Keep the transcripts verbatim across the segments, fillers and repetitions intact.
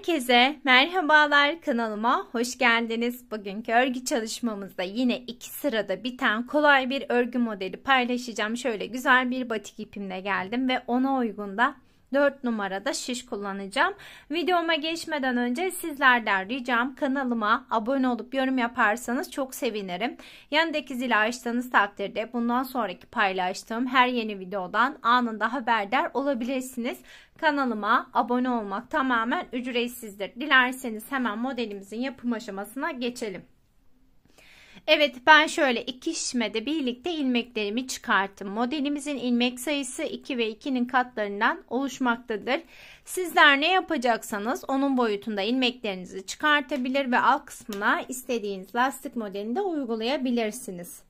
Herkese merhabalar, kanalıma hoş geldiniz. Bugünkü örgü çalışmamızda yine iki sırada biten kolay bir örgü modeli paylaşacağım. Şöyle güzel bir batik ipimle geldim ve ona uygun da dört numarada şiş kullanacağım. Videoma geçmeden önce sizlerden ricam, kanalıma abone olup yorum yaparsanız çok sevinirim. Yanındaki zili açtığınız takdirde bundan sonraki paylaştığım her yeni videodan anında haberdar olabilirsiniz. Kanalıma abone olmak tamamen ücretsizdir. Dilerseniz hemen modelimizin yapım aşamasına geçelim. Evet, ben şöyle iki şişmede birlikte ilmeklerimi çıkarttım. Modelimizin ilmek sayısı iki ve ikinin katlarından oluşmaktadır. Sizler ne yapacaksanız onun boyutunda ilmeklerinizi çıkartabilir ve alt kısmına istediğiniz lastik modelinde uygulayabilirsiniz.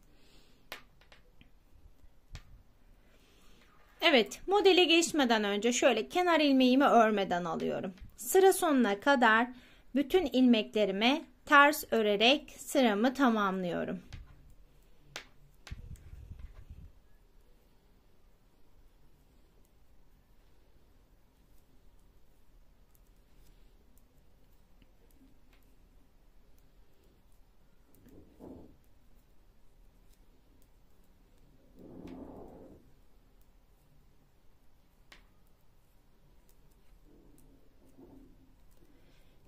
Evet, modele geçmeden önce şöyle kenar ilmeğimi örmeden alıyorum. Sıra sonuna kadar bütün ilmeklerime ters örerek sıramı tamamlıyorum.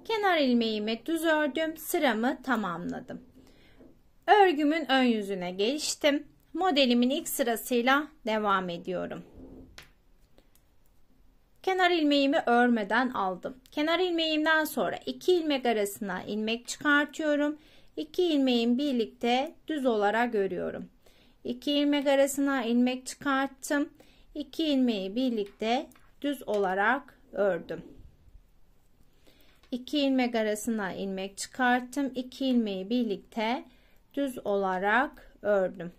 Kenar ilmeğimi düz ördüm, sıramı tamamladım. Örgümün ön yüzüne geçtim. Modelimin ilk sırasıyla devam ediyorum. Kenar ilmeğimi örmeden aldım. Kenar ilmeğimden sonra iki ilmek arasına ilmek çıkartıyorum. iki ilmeğin birlikte düz olarak örüyorum. iki ilmek arasına ilmek çıkarttım. iki ilmeği birlikte düz olarak ördüm. iki ilmek arasına ilmek çıkarttım. iki ilmeği birlikte düz olarak ördüm.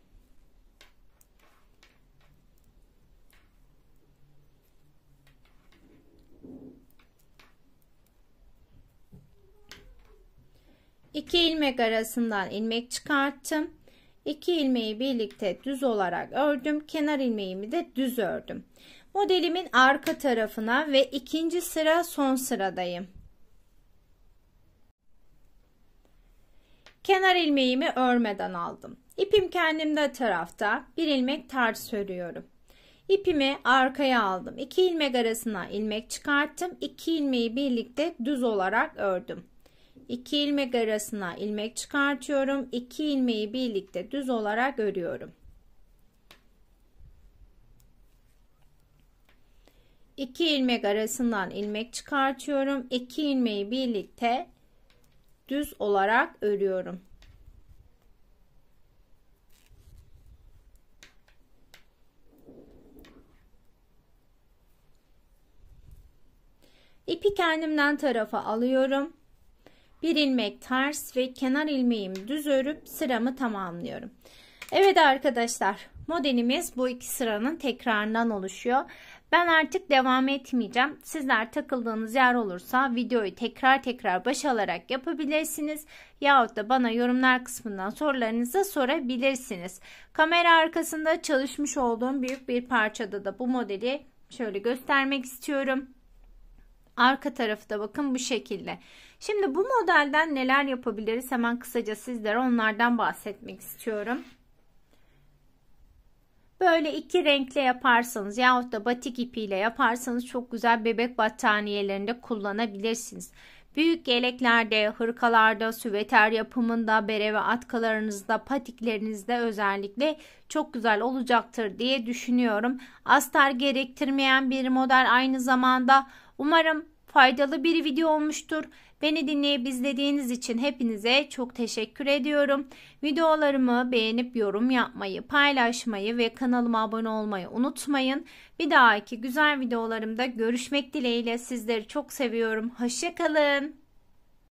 iki ilmek arasından ilmek çıkarttım. iki ilmeği birlikte düz olarak ördüm. Kenar ilmeğimi de düz ördüm. Modelimin arka tarafına ve ikinci sıra son sıradayım. Kenar ilmeğimi örmeden aldım. İpim kendimde tarafta, bir ilmek ters örüyorum. İpimi arkaya aldım. iki ilmek arasına ilmek çıkarttım. iki ilmeği birlikte düz olarak ördüm. iki ilmek arasına ilmek çıkartıyorum. iki ilmeği birlikte düz olarak örüyorum. iki ilmek arasından ilmek çıkartıyorum. iki ilmeği birlikte düz olarak örüyorum. İpi kendimden tarafa alıyorum. Bir ilmek ters ve kenar ilmeğimi düz örüp sıramı tamamlıyorum. Evet arkadaşlar, modelimiz bu iki sıranın tekrarından oluşuyor. Ben artık devam etmeyeceğim. Sizler takıldığınız yer olursa videoyu tekrar tekrar baş alarak yapabilirsiniz. Yahut da bana yorumlar kısmından sorularınızı sorabilirsiniz. Kamera arkasında çalışmış olduğum büyük bir parçada da bu modeli şöyle göstermek istiyorum. Arka tarafı da bakın bu şekilde. Şimdi bu modelden neler yapabiliriz? Hemen kısaca sizlere onlardan bahsetmek istiyorum. Böyle iki renkle yaparsanız yahut da batik ipiyle yaparsanız çok güzel bebek battaniyelerinde kullanabilirsiniz. Büyük yeleklerde, hırkalarda, süveter yapımında, bere ve atkalarınızda, patiklerinizde özellikle çok güzel olacaktır diye düşünüyorum. Astar gerektirmeyen bir model aynı zamanda. Umarım faydalı bir video olmuştur. Beni dinleyip izlediğiniz için hepinize çok teşekkür ediyorum. Videolarımı beğenip yorum yapmayı, paylaşmayı ve kanalıma abone olmayı unutmayın. Bir dahaki güzel videolarımda görüşmek dileğiyle, sizleri çok seviyorum. Hoşça kalın.